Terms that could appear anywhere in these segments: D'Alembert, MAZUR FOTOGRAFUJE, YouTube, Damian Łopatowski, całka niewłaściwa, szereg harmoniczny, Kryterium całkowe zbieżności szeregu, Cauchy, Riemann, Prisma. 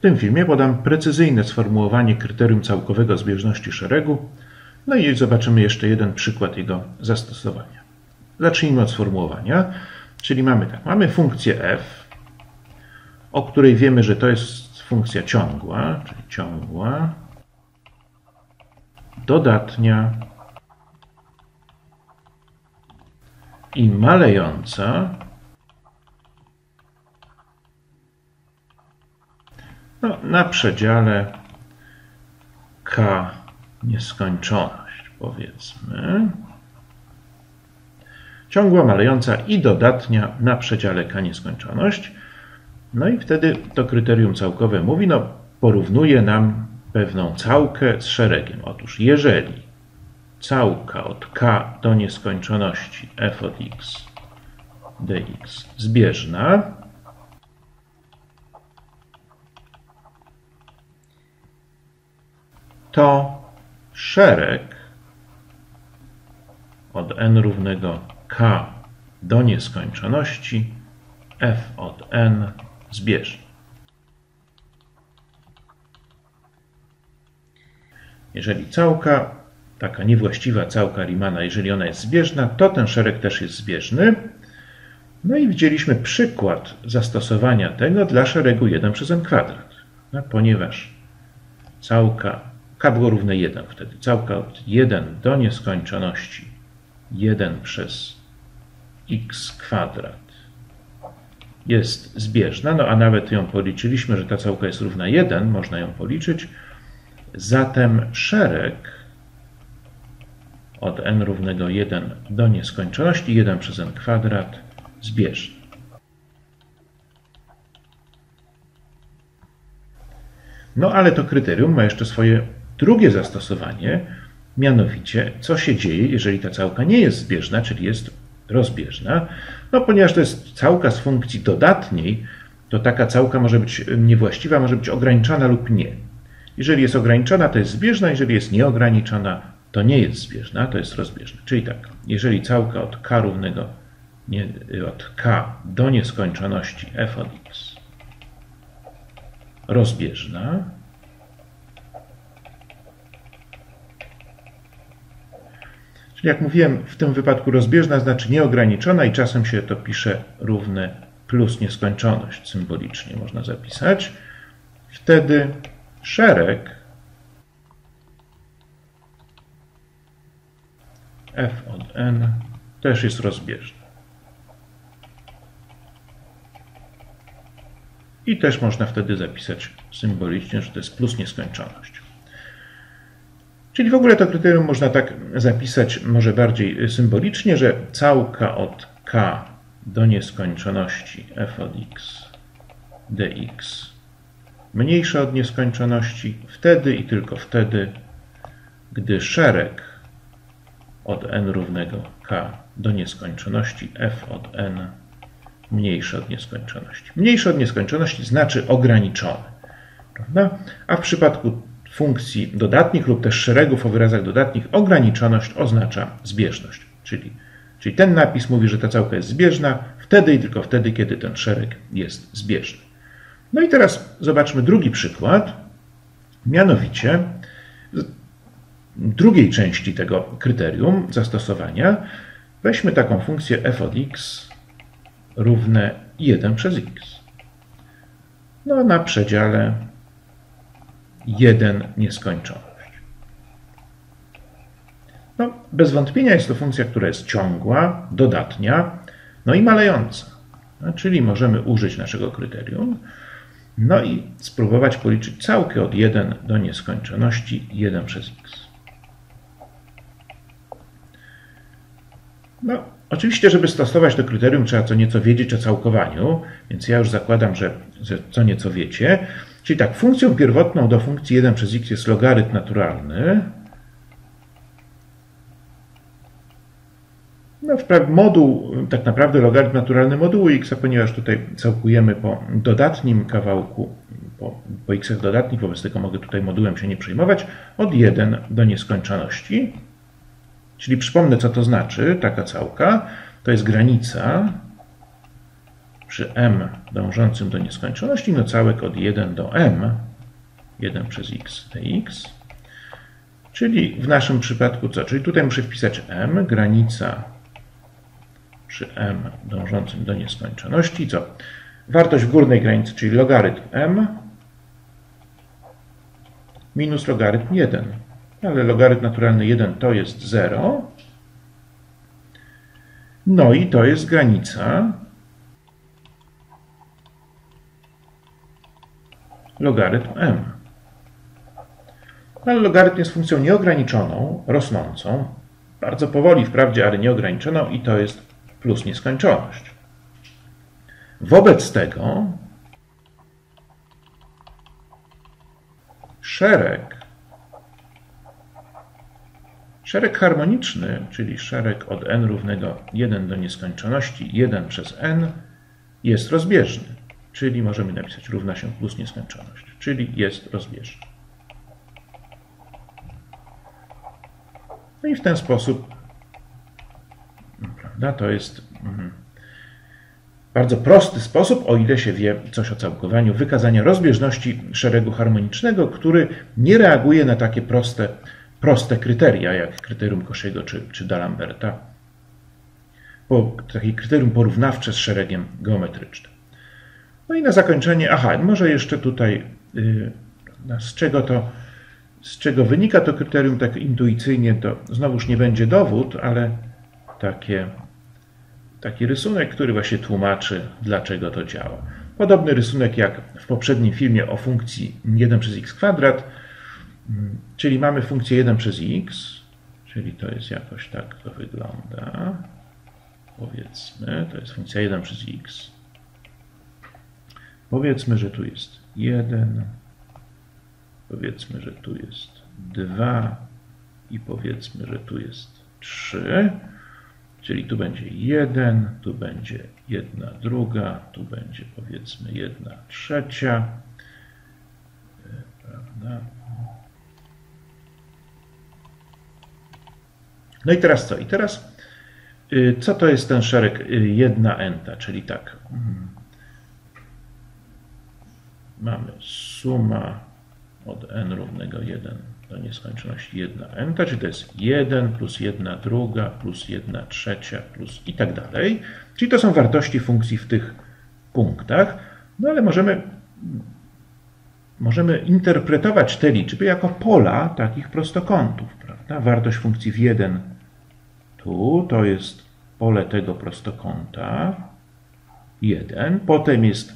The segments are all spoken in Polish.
W tym filmie podam precyzyjne sformułowanie kryterium całkowego zbieżności szeregu, no i zobaczymy jeszcze jeden przykład jego zastosowania. Zacznijmy od sformułowania, czyli mamy tak, mamy funkcję f, o której wiemy, że to jest funkcja ciągła, czyli ciągła, dodatnia i malejąca. No, na przedziale k nieskończoność, powiedzmy. Ciągła, malejąca i dodatnia na przedziale k nieskończoność. No i wtedy to kryterium całkowe mówi, no porównuje nam pewną całkę z szeregiem. Otóż jeżeli całka od k do nieskończoności f od x dx zbieżna, to szereg od n równego k do nieskończoności f od n zbieżny. Jeżeli całka, taka niewłaściwa całka Riemanna, jeżeli ona jest zbieżna, to ten szereg też jest zbieżny. No i widzieliśmy przykład zastosowania tego dla szeregu 1/n². No, ponieważ całka k było równe 1 wtedy. Całka od 1 do nieskończoności 1/x² jest zbieżna, no a nawet ją policzyliśmy, że ta całka jest równa 1, można ją policzyć. Zatem szereg od n równego 1 do nieskończoności 1/n² zbieżny. No ale to kryterium ma jeszcze swoje drugie zastosowanie, mianowicie co się dzieje, jeżeli ta całka nie jest zbieżna, czyli jest rozbieżna. No ponieważ to jest całka z funkcji dodatniej, to taka całka może być niewłaściwa, może być ograniczana lub nie. Jeżeli jest ograniczona, to jest zbieżna, jeżeli jest nieograniczona, to nie jest zbieżna, to jest rozbieżna. Czyli tak, jeżeli całka od k równego od k do nieskończoności f od x rozbieżna, czyli jak mówiłem, w tym wypadku rozbieżna znaczy nieograniczona i czasem się to pisze równe plus nieskończoność, symbolicznie można zapisać. Wtedy szereg f od n też jest rozbieżny. I też można wtedy zapisać symbolicznie, że to jest plus nieskończoność. Czyli w ogóle to kryterium można tak zapisać może bardziej symbolicznie, że całka od k do nieskończoności f od x dx mniejsza od nieskończoności wtedy i tylko wtedy, gdy szereg od n równego k do nieskończoności f od n mniejsze od nieskończoności. Mniejsze od nieskończoności znaczy ograniczone, prawda? A w przypadku funkcji dodatnich lub też szeregów o wyrazach dodatnich ograniczoność oznacza zbieżność. Czyli ten napis mówi, że ta całka jest zbieżna wtedy i tylko wtedy, kiedy ten szereg jest zbieżny. No i teraz zobaczmy drugi przykład, mianowicie drugiej części tego kryterium zastosowania. Weźmy taką funkcję f od x równe 1/x. No na przedziale 1 nieskończoność. No, bez wątpienia jest to funkcja, która jest ciągła, dodatnia, no i malejąca. No, czyli możemy użyć naszego kryterium, no i spróbować policzyć całkę od 1 do nieskończoności 1/x. No, oczywiście, żeby stosować to kryterium, trzeba co nieco wiedzieć o całkowaniu, więc ja już zakładam, że co nieco wiecie. Czyli tak, funkcją pierwotną do funkcji 1/x jest logarytm naturalny. No, moduł, tak naprawdę logarytm naturalny modułu x, a ponieważ tutaj całkujemy po dodatnim kawałku, po x dodatnich, wobec tego mogę tutaj modułem się nie przejmować, od 1 do nieskończoności. Czyli przypomnę, co to znaczy, taka całka. To jest granica przy m dążącym do nieskończoności, no całek od 1 do m, 1 przez x dx, czyli w naszym przypadku co? Czyli tutaj muszę wpisać m, granica przy m dążącym do nieskończoności, co? Wartość w górnej granicy, czyli logarytm m minus logarytm 1. Ale logarytm naturalny 1 to jest 0. No i to jest granica logarytm m. Ale logarytm jest funkcją nieograniczoną, rosnącą, bardzo powoli wprawdzie, ale nieograniczoną i to jest plus nieskończoność. Wobec tego szereg harmoniczny, czyli szereg od n równego 1 do nieskończoności, 1 przez n, jest rozbieżny. Czyli możemy napisać równa się plus nieskończoność, czyli jest rozbieżny. No i w ten sposób, prawda, to jest bardzo prosty sposób, o ile się wie coś o całkowaniu, wykazania rozbieżności szeregu harmonicznego, który nie reaguje na takie proste kryteria, jak kryterium Cauchy'ego czy D'Alemberta. Takie kryterium porównawcze z szeregiem geometrycznym. No i na zakończenie, może jeszcze tutaj, z czego wynika to kryterium, tak intuicyjnie, to znowuż nie będzie dowód, ale taki rysunek, który właśnie tłumaczy, dlaczego to działa. Podobny rysunek jak w poprzednim filmie o funkcji 1 przez x kwadrat, czyli mamy funkcję 1 przez x, czyli to jest jakoś tak to wygląda. Powiedzmy, to jest funkcja 1 przez x. Powiedzmy, że tu jest 1, powiedzmy, że tu jest 2 i powiedzmy, że tu jest 3. Czyli tu będzie 1, tu będzie 1/2, tu będzie powiedzmy 1/3. Prawda? No i teraz co? I teraz co to jest ten szereg 1n? Czyli tak, mamy suma od n równego 1 do nieskończoności 1n, czyli to jest 1 plus 1/2 plus 1/3 plus i tak dalej. Czyli to są wartości funkcji w tych punktach, no ale możemy interpretować te liczby jako pola takich prostokątów, prawda? Wartość funkcji w 1 tu, to jest pole tego prostokąta 1, potem jest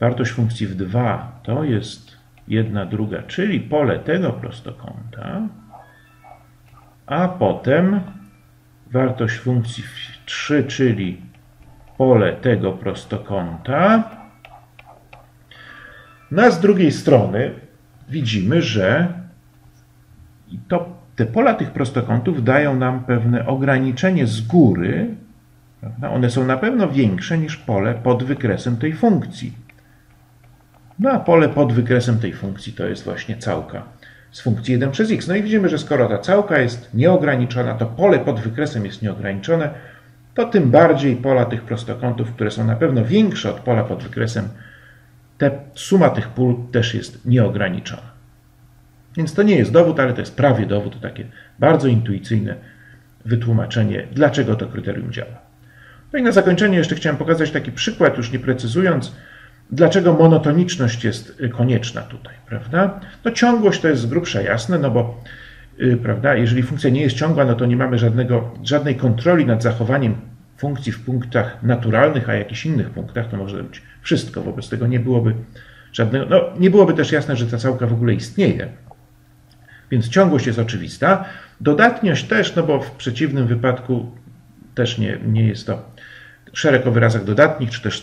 wartość funkcji w 2, to jest 1/2, czyli pole tego prostokąta, a potem wartość funkcji w 3, czyli pole tego prostokąta. No, z drugiej strony widzimy, że te pola tych prostokątów dają nam pewne ograniczenie z góry, prawda? One są na pewno większe niż pole pod wykresem tej funkcji. No a pole pod wykresem tej funkcji to jest właśnie całka z funkcji 1 przez x. No i widzimy, że skoro ta całka jest nieograniczona, to pole pod wykresem jest nieograniczone, to tym bardziej pola tych prostokątów, które są na pewno większe od pola pod wykresem, suma tych pól też jest nieograniczona. Więc to nie jest dowód, ale to jest prawie dowód, takie bardzo intuicyjne wytłumaczenie, dlaczego to kryterium działa. No i na zakończenie jeszcze chciałem pokazać taki przykład, już nie precyzując, dlaczego monotoniczność jest konieczna tutaj, prawda? No ciągłość to jest z grubsza jasne, no bo prawda, jeżeli funkcja nie jest ciągła, no to nie mamy żadnej kontroli nad zachowaniem funkcji w punktach naturalnych, a jakichś innych punktach, to może być wszystko. Wobec tego nie byłoby żadnego, no nie byłoby też jasne, że ta całka w ogóle istnieje. Więc ciągłość jest oczywista. Dodatniość też, no bo w przeciwnym wypadku też nie jest to szereg o wyrazach dodatnich, czy też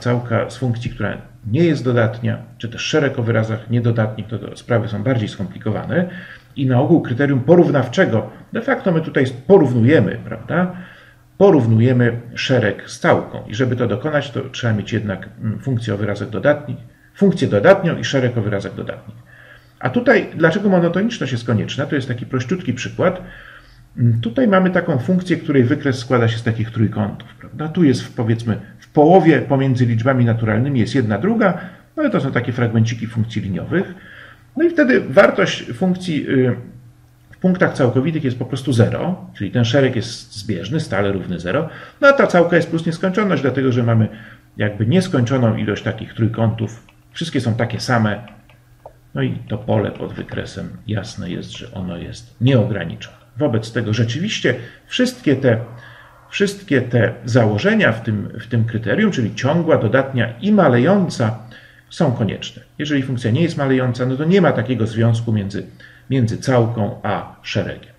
całka z funkcji, która nie jest dodatnia, czy też szereg o wyrazach niedodatnich, to sprawy są bardziej skomplikowane. I na ogół kryterium porównawczego, de facto my tutaj porównujemy, prawda? Porównujemy szereg z całką. I żeby to dokonać, to trzeba mieć jednak funkcję o wyrazach dodatnich, funkcję dodatnią i szereg o wyrazach dodatnich. A tutaj, dlaczego monotoniczność jest konieczna? To jest taki prościutki przykład. Tutaj mamy taką funkcję, której wykres składa się z takich trójkątów, prawda? Tu jest, powiedzmy, w połowie pomiędzy liczbami naturalnymi jest 1/2, no i to są takie fragmenciki funkcji liniowych. No i wtedy wartość funkcji w punktach całkowitych jest po prostu 0, czyli ten szereg jest zbieżny, stale równy 0. No a ta całka jest plus nieskończoność, dlatego że mamy jakby nieskończoną ilość takich trójkątów. Wszystkie są takie same. No i to pole pod wykresem jasne jest, że ono jest nieograniczone. Wobec tego rzeczywiście wszystkie te założenia w tym kryterium, czyli ciągła, dodatnia i malejąca, są konieczne. Jeżeli funkcja nie jest malejąca, no to nie ma takiego związku między całką a szeregiem.